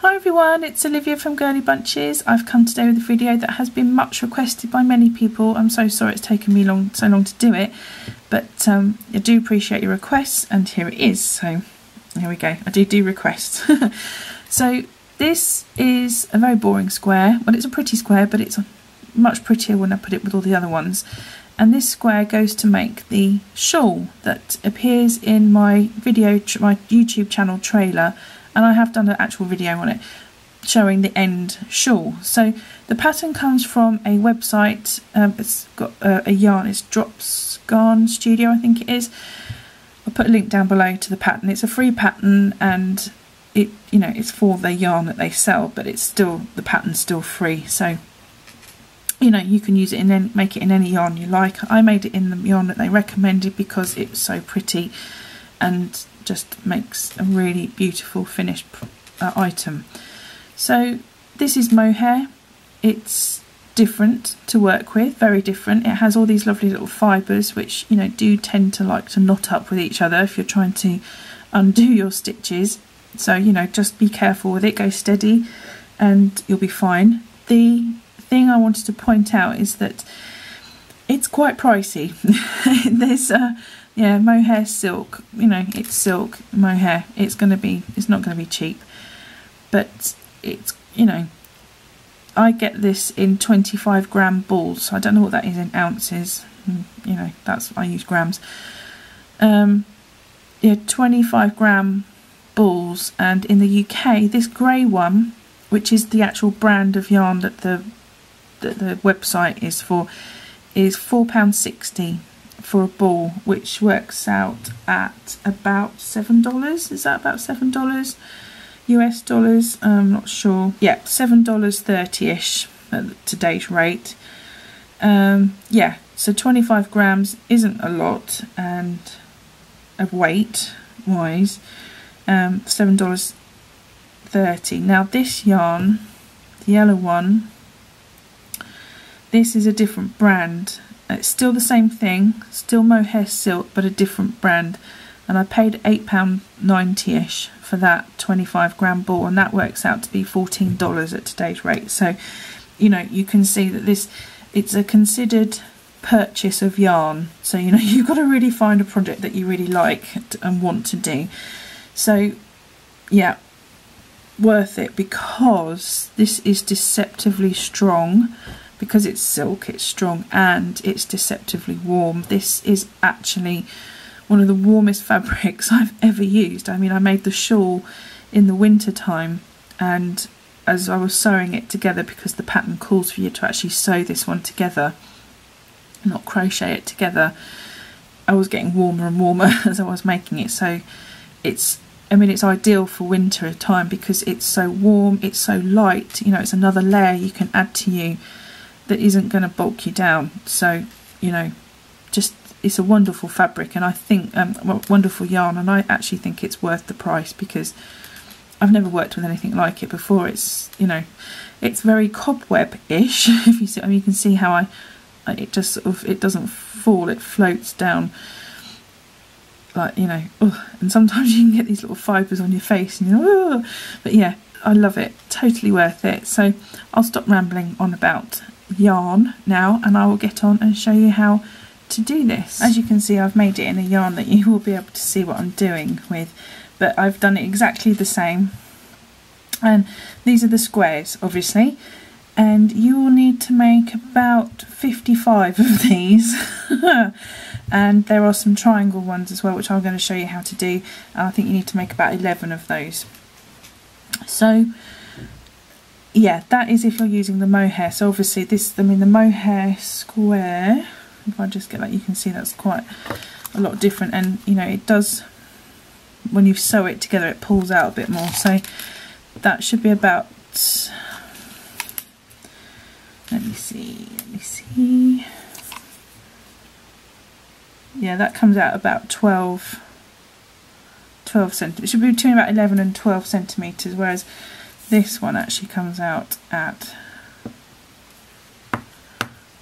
Hi everyone, it's Olivia from Girlybunches. I've come today with a video that has been much requested by many people. I'm so sorry it's taken me so long to do it, but I do appreciate your requests, and here it is. So here we go. I do requests. So this is a very boring square. Well, it's a pretty square, but it's much prettier when I put it with all the other ones. And this square goes to make the shawl that appears in my video, my YouTube channel trailer. And I have done an actual video on it showing the end shawl. So the pattern comes from a website. It's got a yarn. It's Drops Garn Studio, I think it is. I'll put a link down below to the pattern. It's a free pattern, and it, you know, it's for the yarn that they sell, but it's still, the pattern's still free. So, you know, you can use it and then make it in any yarn you like. I made it in the yarn that they recommended because it was so pretty and just makes a really beautiful finished item. So this is mohair. It's different to work with, very different. It has all these lovely little fibres which, you know, do tend to like to knot up with each other if you're trying to undo your stitches. So, you know, just be careful with it, go steady and you'll be fine. The thing I wanted to point out is that it's quite pricey. There's yeah, mohair silk, you know, it's silk, mohair, it's not going to be cheap, but it's, you know, I get this in 25 gram balls, so I don't know what that is in ounces, you know, that's, I use grams, yeah, 25 gram balls, and in the UK, this grey one, which is the actual brand of yarn that the website is for, is £4.60. for a ball, which works out at about $7. Is that about $7 US dollars? I'm not sure. Yeah, $7.30ish at today's rate. Yeah, so 25 grams isn't a lot, and of weight wise, $7.30. Now this yarn, the yellow one, this is a different brand. It's still the same thing, still mohair silk, but a different brand. And I paid £8.90ish for that 25 gram ball, and that works out to be $14 at today's rate. So, you know, you can see that this, it's a considered purchase of yarn. So, you know, you've got to really find a project that you really like and want to do. So, yeah, worth it, because this is deceptively strong. Because it's silk, it's strong, and it's deceptively warm. This is actually one of the warmest fabrics I've ever used. I mean, I made the shawl in the winter time, and as I was sewing it together, because the pattern calls for you to actually sew this one together, not crochet it together, I was getting warmer and warmer as I was making it. So it's, I mean, it's ideal for winter time because it's so warm, it's so light, you know, it's another layer you can add to you that isn't going to bulk you down. So, you know, just, it's a wonderful fabric, and I think wonderful yarn, and I actually think it's worth the price because I've never worked with anything like it before. It's, you know, it's very cobweb-ish. If you see, I mean, you can see how it just sort of, it doesn't fall, it floats down, like, you know, and sometimes you can get these little fibres on your face, and you know, but yeah, I love it, totally worth it. So I'll stop rambling on about yarn now, and I will get on and show you how to do this. As you can see, I've made it in a yarn that you will be able to see what I'm doing with, but I've done it exactly the same, and these are the squares obviously, and you will need to make about 55 of these. And there are some triangle ones as well, which I'm going to show you how to do, and I think you need to make about 11 of those. So yeah, that is if you're using the mohair. So obviously this, I mean, the mohair square, if I just get that, you can see that's quite a lot different, and you know, it does, when you sew it together, it pulls out a bit more. So that should be about, let me see, yeah, that comes out about 12 centimetres. It should be between about 11 and 12 centimetres, whereas this one actually comes out at,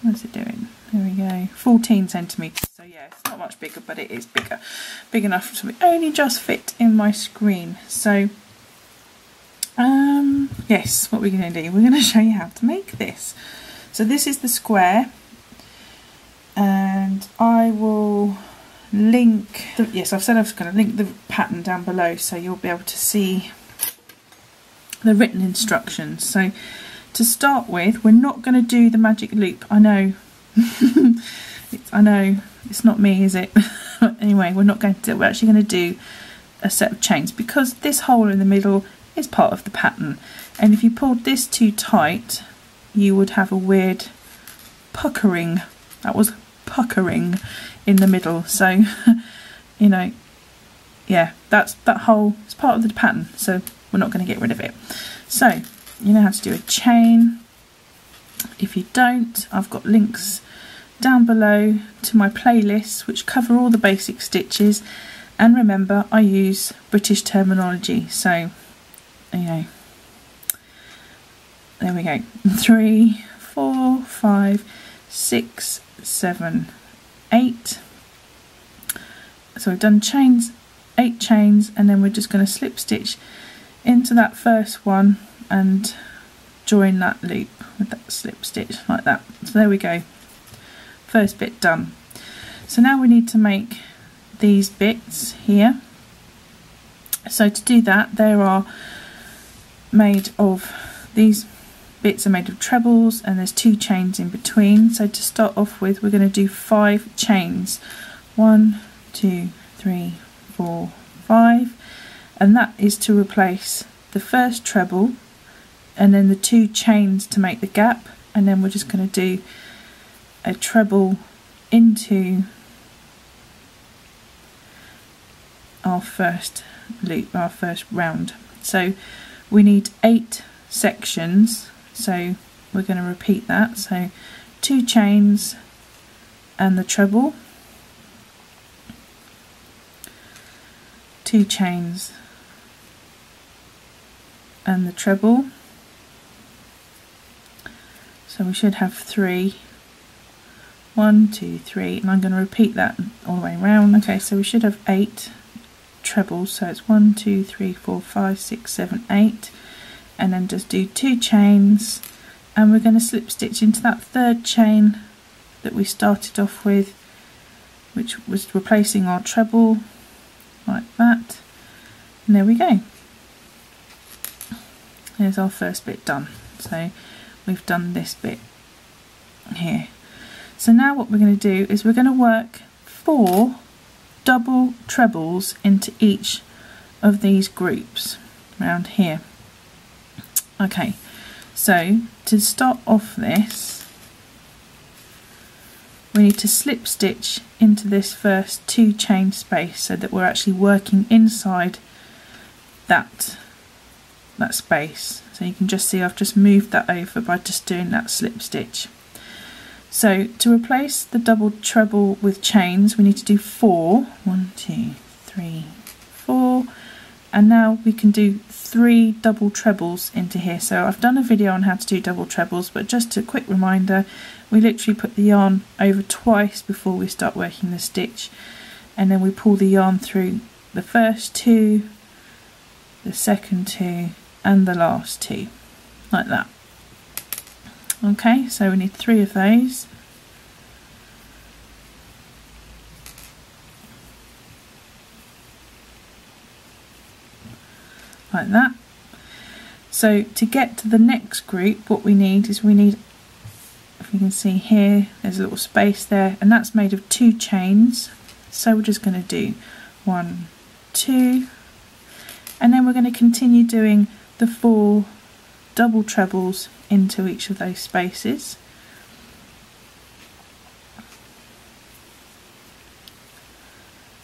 what's it doing? There we go, 14 centimetres. So yeah, it's not much bigger, but it is bigger, big enough to only just fit in my screen. So yes, what we're going to do, we're going to show you how to make this. So this is the square, and I will link the, yes, I've said I was going to link the pattern down below, so you'll be able to see the written instructions. So to start with, we're not going to do the magic loop. I know, I know, it's not me, is it? Anyway, we're not going to do it. We're actually going to do a set of chains, because this hole in the middle is part of the pattern, and if you pulled this too tight you would have a weird puckering, that was puckering in the middle. So you know, yeah, that's, that hole is part of the pattern, so we're not going to get rid of it. So you know how to do a chain. If you don't, I've got links down below to my playlists which cover all the basic stitches, and remember I use British terminology, so you know, there we go. 3, 4, 5, 6, 7, 8. So we've done chains, 8 chains, and then we're just going to slip stitch into that first one and join that loop with that slip stitch like that. So there we go, first bit done. So now we need to make these bits here. So to do that, there are made of, these bits are made of trebles, and there's 2 chains in between. So to start off with, we're going to do 5 chains, 1, 2, 3, 4, 5, and that is to replace the first treble and then the 2 chains to make the gap, and then we're just going to do a treble into our first loop, our first round. So we need 8 sections, so we're going to repeat that. So 2 chains and the treble, 2 chains and the treble, so we should have 3, 1, 2, 3, and I'm going to repeat that all the way around. Okay, so we should have 8 trebles, so it's 1, 2, 3, 4, 5, 6, 7, 8, and then just do 2 chains, and we're going to slip stitch into that third chain that we started off with, which was replacing our treble, like that, and there we go. There's our first bit done. So we've done this bit here. So now what we're going to do is we're going to work 4 double trebles into each of these groups around here. Okay, so to start off this, we need to slip stitch into this first 2 chain space, so that we're actually working inside that space. So you can just see I've just moved that over by just doing that slip stitch. So to replace the double treble with chains, we need to do 4. 1, 2, 3, 4. And now we can do 3 double trebles into here. So I've done a video on how to do double trebles, but just a quick reminder, we literally put the yarn over twice before we start working the stitch, and then we pull the yarn through the first 2, the second 2, and the last 2, like that. Okay, so we need 3 of those. Like that. So to get to the next group, what we need is, we need, if you can see here, there's a little space there, and that's made of 2 chains. So we're just going to do 1, 2, and then we're going to continue doing the 4 double trebles into each of those spaces.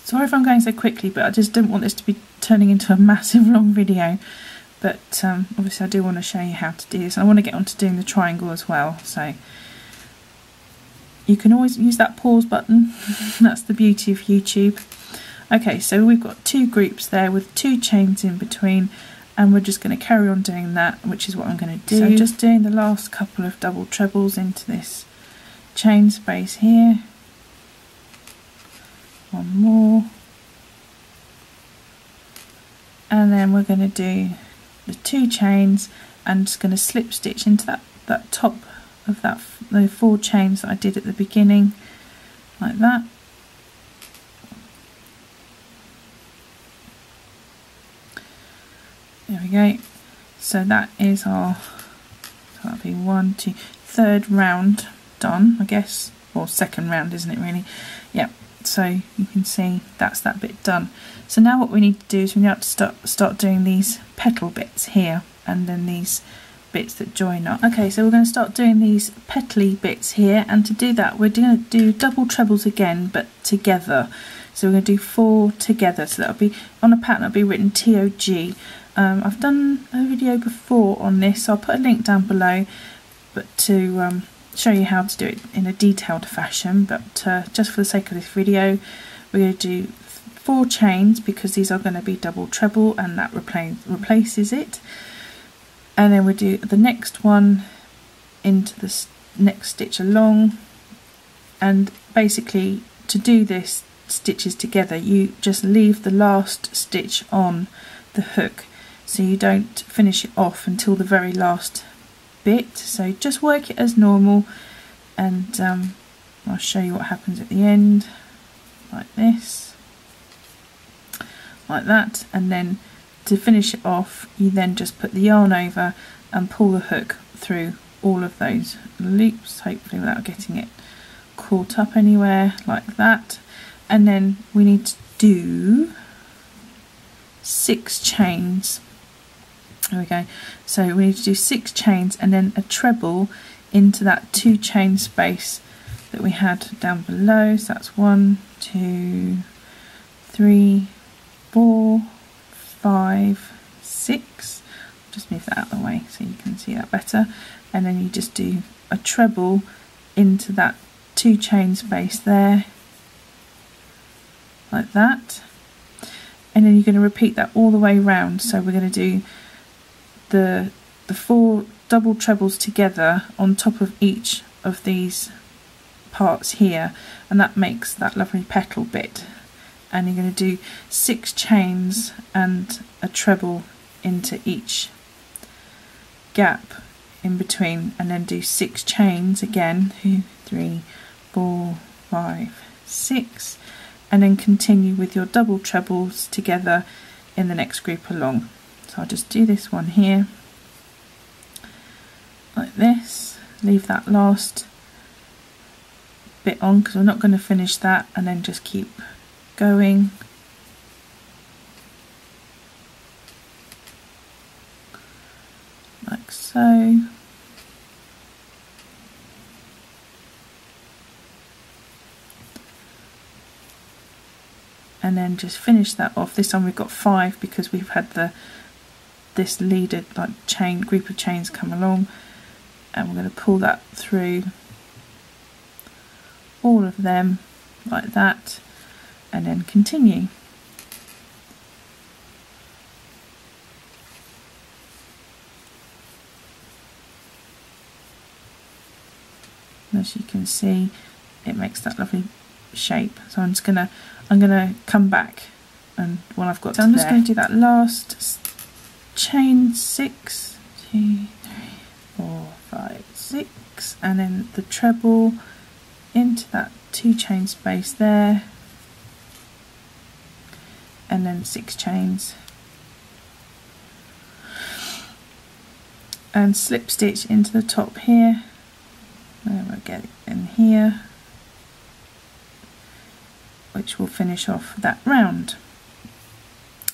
Sorry if I'm going so quickly, but I just don't want this to be turning into a massive long video, but obviously I do want to show you how to do this. I want to get on to doing the triangle as well, so you can always use that pause button. That's the beauty of YouTube. Okay, so we've got 2 groups there with 2 chains in between, and we're just going to carry on doing that, which is what I'm going to do. So just doing the last couple of double trebles into this chain space here. 1 more, and then we're going to do the 2 chains, and just going to slip stitch into that top of the four chains that I did at the beginning, like that. There we go. So that is our, that'll be one, two, third round done, I guess, or second round, isn't it really? Yeah. So you can see that's that bit done. So now what we need to do is we need to start doing these petal bits here, and then these bits that join up. Okay, so we're going to start doing these petally bits here, and to do that we're going to do double trebles again, but together. So we're going to do four together. So that'll be on a pattern. That'll be written TOG. I've done a video before on this, so I'll put a link down below, but to show you how to do it in a detailed fashion. But just for the sake of this video, we're going to do four chains because these are going to be double treble, and that replaces it. And then we do the next one into the next stitch along, and basically to do this stitches together, you just leave the last stitch on the hook, so you don't finish it off until the very last bit. So just work it as normal, and I'll show you what happens at the end, like this, like that. And then to finish it off, you then just put the yarn over and pull the hook through all of those loops, hopefully without getting it caught up anywhere, like that. And then we need to do 6 chains. There we go. So we need to do 6 chains and then a treble into that 2 chain space that we had down below. So that's 1, 2, 3, 4, 5, 6. Just move that out of the way so you can see that better. And then you just do a treble into that 2 chain space there, like that. And then you're going to repeat that all the way round. So we're going to do the 4 double trebles together on top of each of these parts here, and that makes that lovely petal bit. And you're going to do 6 chains and a treble into each gap in between, and then do 6 chains again, 2, 3, 4, 5, 6, and then continue with your double trebles together in the next group along. So I'll just do this one here, like this, leave that last bit on because we're not going to finish that, and then just keep going. Like so. And then just finish that off. This time we've got 5 because we've had this leader, like chain, group of chains come along, and we're going to pull that through all of them, like that, and then continue. And as you can see, it makes that lovely shape. So I'm gonna come back, and when I've got, so I'm just going to do that last chain, 6, 2, 3, 4, 5, 6, and then the treble into that 2 chain space there, and then 6 chains, and slip stitch into the top here. There we go, in here, which will finish off that round.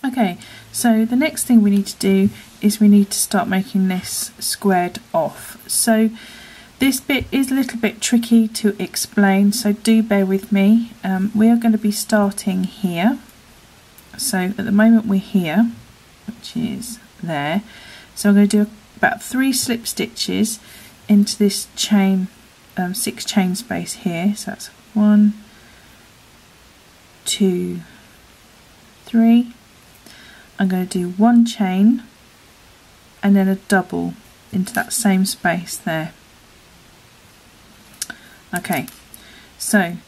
Okay, so the next thing we need to do is we need to start making this squared off. So this bit is a little bit tricky to explain, so do bear with me. We are going to be starting here. So at the moment we're here, which is there. So I'm going to do about 3 slip stitches into this chain, 6 chain space here. So that's 1, 2, 3. I'm going to do 1 chain and then a double into that same space there. Okay, so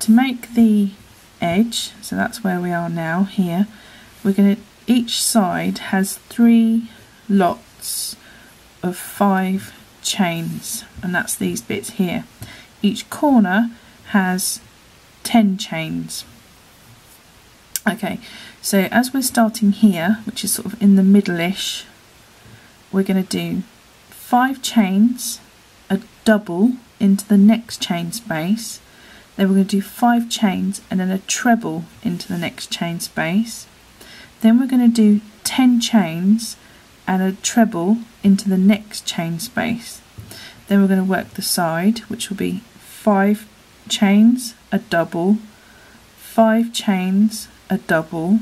to make the edge, so that's where we are now here, we're going to, each side has 3 lots of 5 chains, and that's these bits here. Each corner has 10 chains. Okay, so as we're starting here, which is sort of in the middle-ish, we're going to do 5 chains, a double into the next chain space, then we're going to do 5 chains and then a treble into the next chain space, then we're going to do 10 chains and a treble into the next chain space, then we're going to work the side, which will be 5 chains, a double, 5 chains, a double,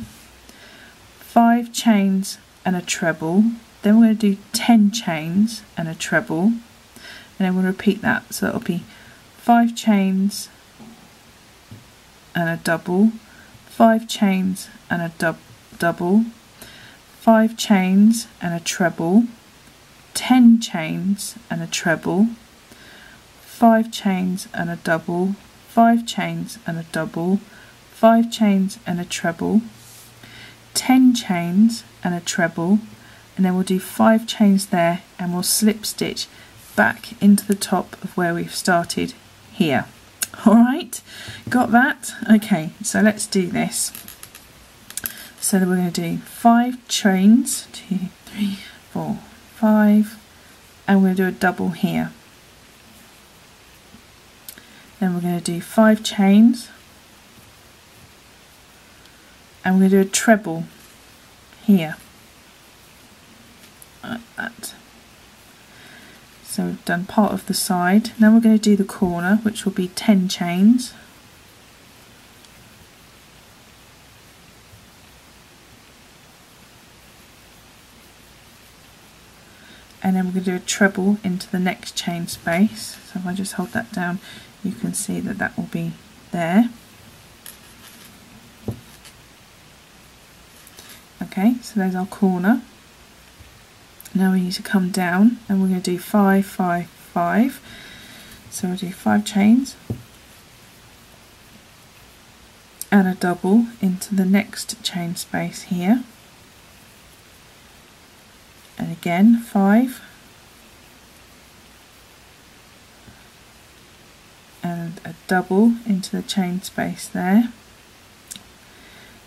5 chains and a treble, then we're going to do 10 chains and a treble, and then we'll repeat that, so it'll be 5 chains and a double, 5 chains and a double, 5 chains and a treble, 10 chains and a treble, 5 chains and a double, 5 chains and a double, 5 chains and a treble, 10 chains and a treble, and then we'll do 5 chains there and we'll slip stitch back into the top of where we've started here. Alright, got that? Okay, so let's do this. So then we're going to do 5 chains, 2, 3, 4, 5, and we're going to do a double here. Then we're going to do 5 chains, and we're going to do a treble here, like that. So we've done part of the side. Now we're going to do the corner, which will be 10 chains. And then we're going to do a treble into the next chain space. So if I just hold that down, you can see that that will be there. Okay, so there's our corner. Now we need to come down and we're going to do 5, 5, 5. So we'll do 5 chains and a double into the next chain space here. And again, 5 and a double into the chain space there.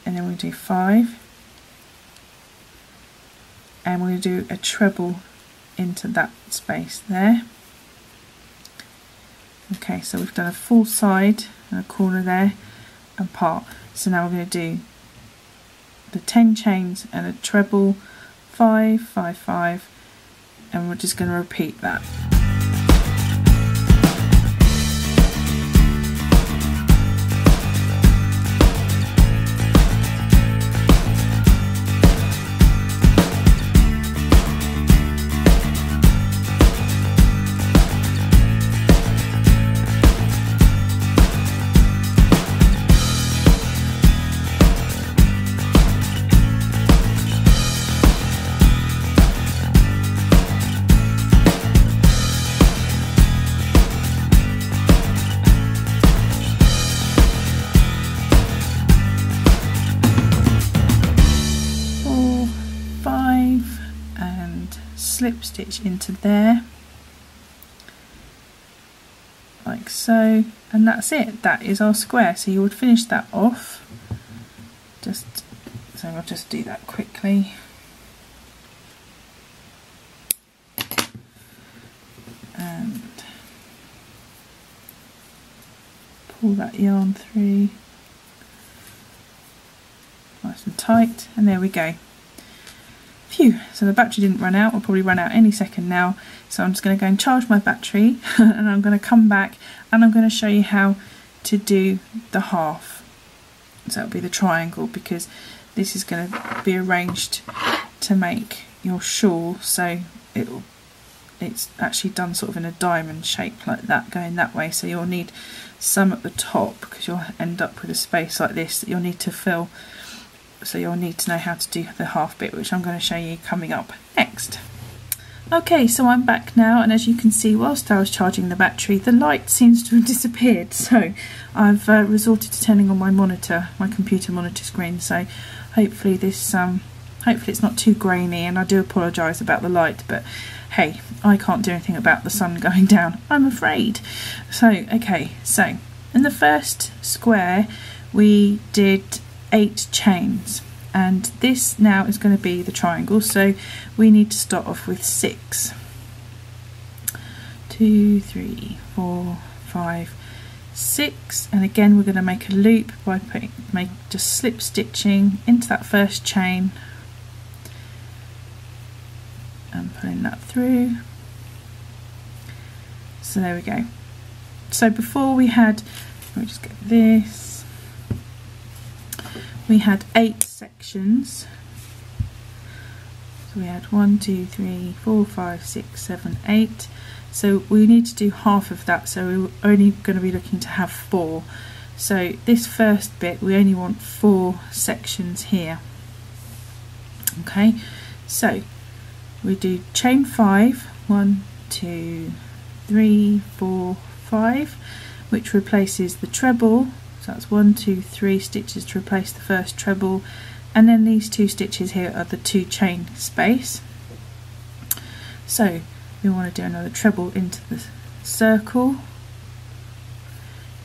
And then we'll do 5. And we're going to do a treble into that space there. Okay, so we've done a full side and a corner there and part. So now we're going to do the 10 chains and a treble, 5, 5, 5, and we're just going to repeat that. Slip stitch into there like so, and that's it. That is our square. So you would finish that off just so. I'll just do that quickly, and pull that yarn through nice and tight, and there we go. Phew, so the battery didn't run out. I'll probably run out any second now, so I'm just going to go and charge my battery and I'm going to come back and I'm going to show you how to do the half. So it'll be the triangle, because this is going to be arranged to make your shawl, so it's actually done sort of in a diamond shape like that, going that way. So you'll need some at the top, because you'll end up with a space like this that you'll need to fill. So you'll need to know how to do the half bit, which I'm going to show you coming up next. Okay, so I'm back now, and as you can see, whilst I was charging the battery, the light seems to have disappeared, so I've resorted to turning on my monitor, my computer monitor screen. So hopefully it's not too grainy, and I do apologise about the light, but hey, I can't do anything about the sun going down, I'm afraid. So, okay, so in the first square we did 8 chains, and this now is going to be the triangle, so we need to start off with 6. 2, 3, 4, 5, 6, and again we're going to make a loop by putting just slip stitching into that first chain and pulling that through. So there we go. So before we had, let me just get this, we had 8 sections. So we had 1, 2, 3, 4, 5, 6, 7, 8. So we need to do half of that, so we're only going to be looking to have 4. So this first bit, we only want 4 sections here. Okay, so we do chain 5, 1, 2, 3, 4, 5, which replaces the treble. So that's 1, 2, 3 stitches to replace the first treble, and then these 2 stitches here are the 2 chain space. So we want to do another treble into the circle,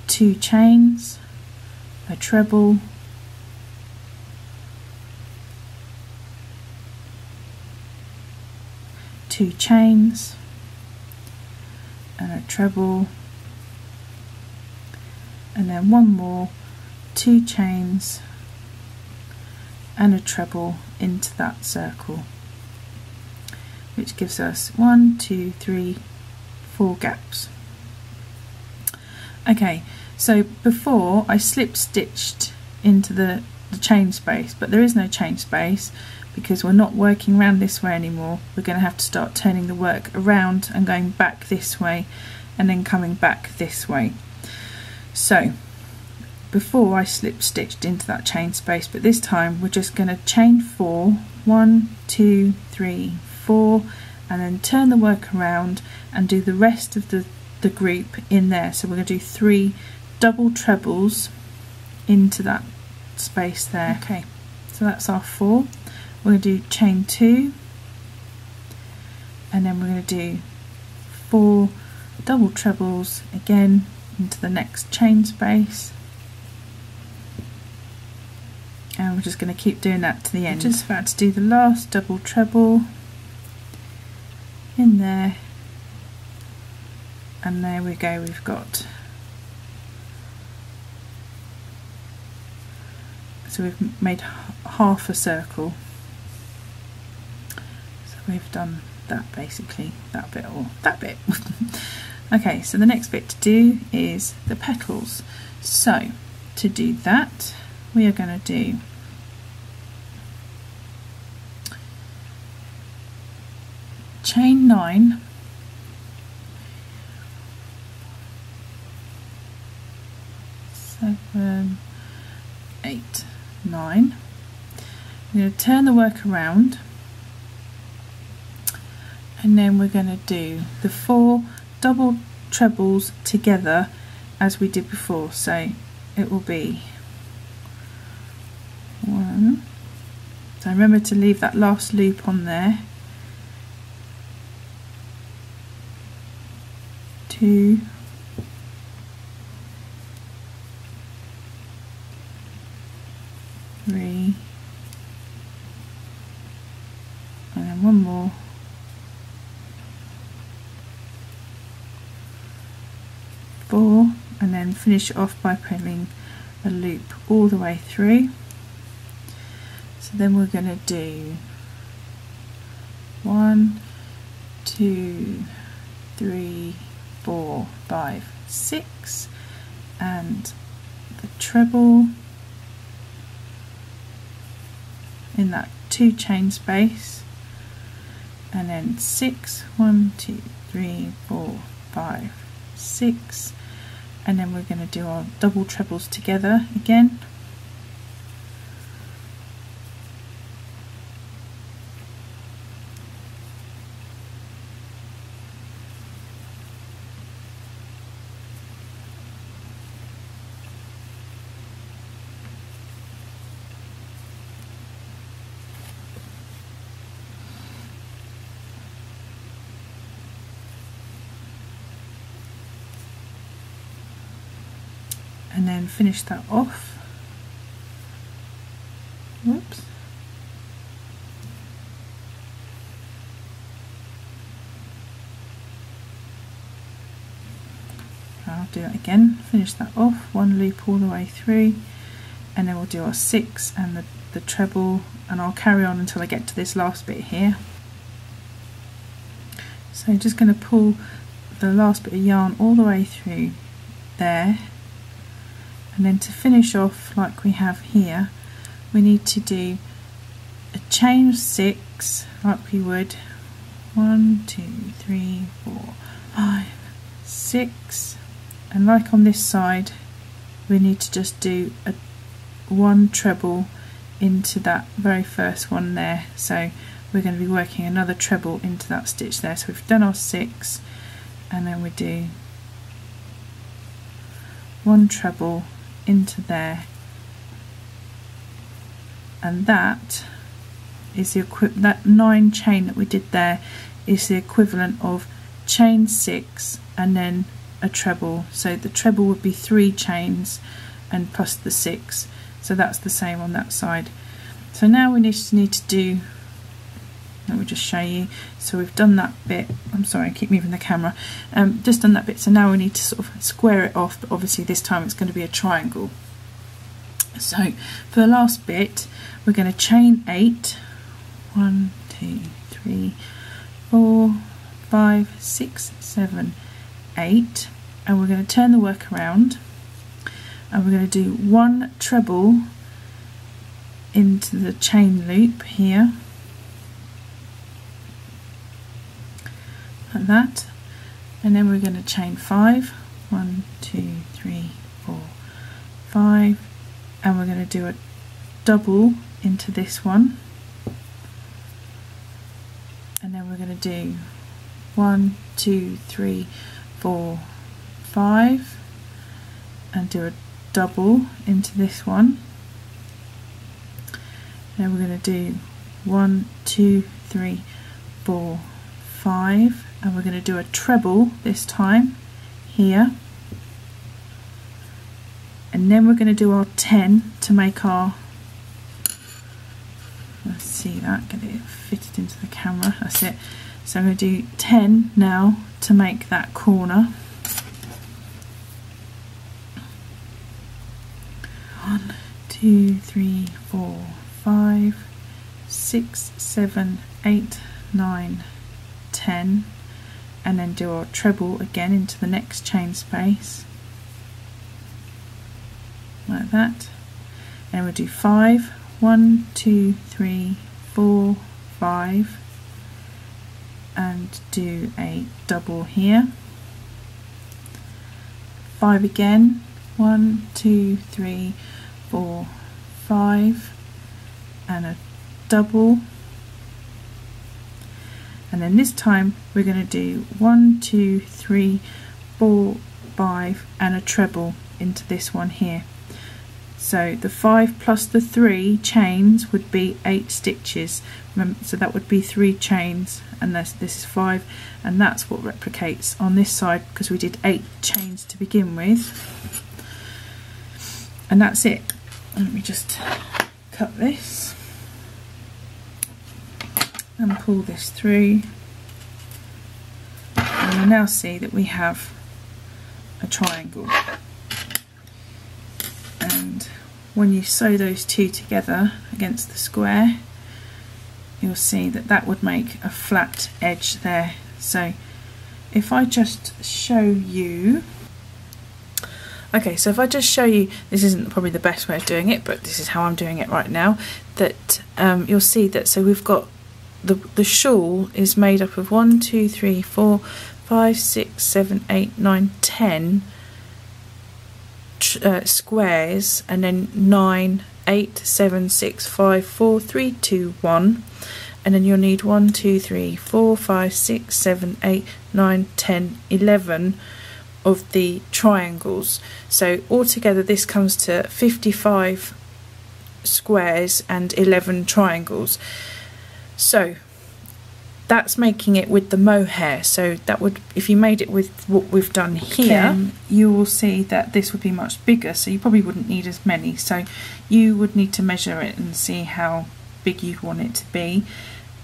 2 chains, a treble, two chains and a treble, and then one more, 2 chains and a treble into that circle, which gives us 1, 2, 3, 4 gaps. Okay, so before I slip stitched into the chain space, but there is no chain space because we're not working around this way anymore. We're going to have to start turning the work around and going back this way and then coming back this way. So before I slip stitched into that chain space, but this time we're just going to chain 4, 1, 2, 3, 4, and then turn the work around and do the rest of the group in there. So we're going to do 3 double trebles into that space there. Okay, so that's our 4. We're going to do chain 2, and then we're going to do 4 double trebles again into the next chain space, and we're just going to keep doing that to the end. We're just about to do the last double treble in there, and there we go, we've got, so we've made half a circle. So we've done that, basically, that bit or that bit. Okay, so the next bit to do is the petals. So to do that, we are going to do 9 7, 8, 9. I'm going to turn the work around, and then we're going to do the 4 double trebles together as we did before, so it will be 1. So remember to leave that last loop on there. 2, 3, and then one more, 4, and then finish off by pulling a loop all the way through. So then we're going to do 1, 2, 3, 4, 5, 6, and the treble in that 2 chain space, and then 6, 1, 2, 3, 4, 5, 6, and then we're going to do our double trebles together again, 1, and then finish that off. Whoops. I'll do that again, finish that off, one loop all the way through, and then we'll do our six and the treble, and I'll carry on until I get to this last bit here. So I'm just going to pull the last bit of yarn all the way through there, and then to finish off like we have here, we need to do a chain of six like we would 1, 2, 3, 4, 5, 6, and like on this side we need to just do a one treble into that very first one there. So we're going to be working another treble into that stitch there. So we've done our six, and then we do one treble into there, and that is the that 9 chain that we did there is the equivalent of chain 6 and then a treble. So the treble would be 3 chains and plus the 6. So that's the same on that side. So now we need to do, let me just show you. So we've done that bit, I'm sorry I keep moving the camera, just done that bit. So now we need to sort of square it off, but obviously this time it's going to be a triangle. So for the last bit we're going to chain 8, 1, 2, 3, 4, 5, 6, 7, 8, and we're going to turn the work around, and we're going to do one treble into the chain loop here like that, and then we're going to chain 5, 1, 2, 3, 4, 5, and we're going to do a double into this one, and then we're going to do 1, 2, 3, 4, 5, and do a double into this one, then we're going to do 1, 2, 3, 4, 5, and we're going to do a treble this time here, and then we're going to do our 10 to make our, let's see that, get it fitted into the camera, that's it. So I'm going to do 10 now to make that corner. 1, 2, 3, 4, 5, 6, 7, 8, 9, 10, and then do our treble again into the next chain space like that, and we'll do 5, 1, 2, 3, 4, 5, and do a double here, 5 again, 1, 2, 3, 4, 5, and a double, and then this time we're going to do 1, 2, 3, 4, 5, and a treble into this one here. So the 5 plus the 3 chains would be 8 stitches, so that would be 3 chains, and this is 5, and that's what replicates on this side because we did 8 chains to begin with, and that's it. Let me just cut this and pull this through, and you'll now see that we have a triangle. And when you sew those two together against the square, you'll see that that would make a flat edge there. So if I just show you, okay, so if I just show you, this isn't probably the best way of doing it, but this is how I'm doing it right now, that you'll see that, so we've got the shawl is made up of 1, 2, 3, 4, 5, 6, 7, 8, 9, 10 squares, and then 9, 8, 7, 6, 5, 4, 3, 2, 1, and then you'll need 1, 2, 3, 4, 5, 6, 7, 8, 9, 10, 11 of the triangles. So altogether this comes to 55 squares and 11 triangles. So that's making it with the mohair. So that would, if you made it with what we've done here, then you will see that this would be much bigger, so you probably wouldn't need as many. So you would need to measure it and see how big you want it to be.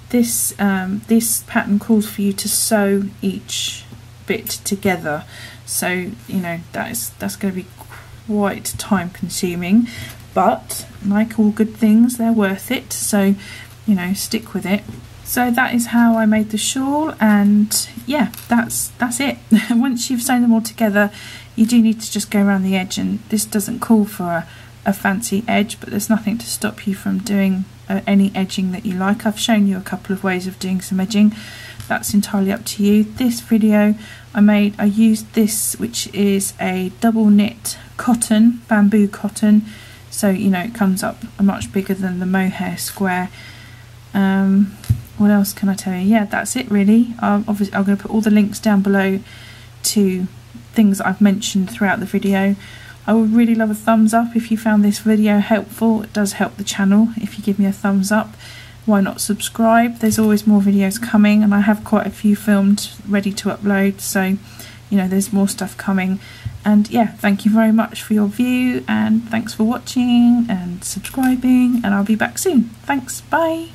This this pattern calls for you to sew each bit together, so you know that's going to be quite time consuming, but like all good things, they're worth it, so you know, stick with it. So that is how I made the shawl, and yeah, that's it. Once you've sewn them all together, you do need to just go around the edge, and this doesn't call for a fancy edge, but there's nothing to stop you from doing any edging that you like. I've shown you a couple of ways of doing some edging, that's entirely up to you. This video I used this, which is a double knit cotton, bamboo cotton, so you know it comes up much bigger than the mohair square. What else can I tell you? Yeah, that's it really. Obviously I'm going to put all the links down below to things I've mentioned throughout the video. I would really love a thumbs up if you found this video helpful. It does help the channel if you give me a thumbs up. Why not subscribe? There's always more videos coming, and I have quite a few filmed ready to upload, so you know there's more stuff coming. And yeah, thank you very much for your view, and thanks for watching and subscribing, and I'll be back soon. Thanks, bye.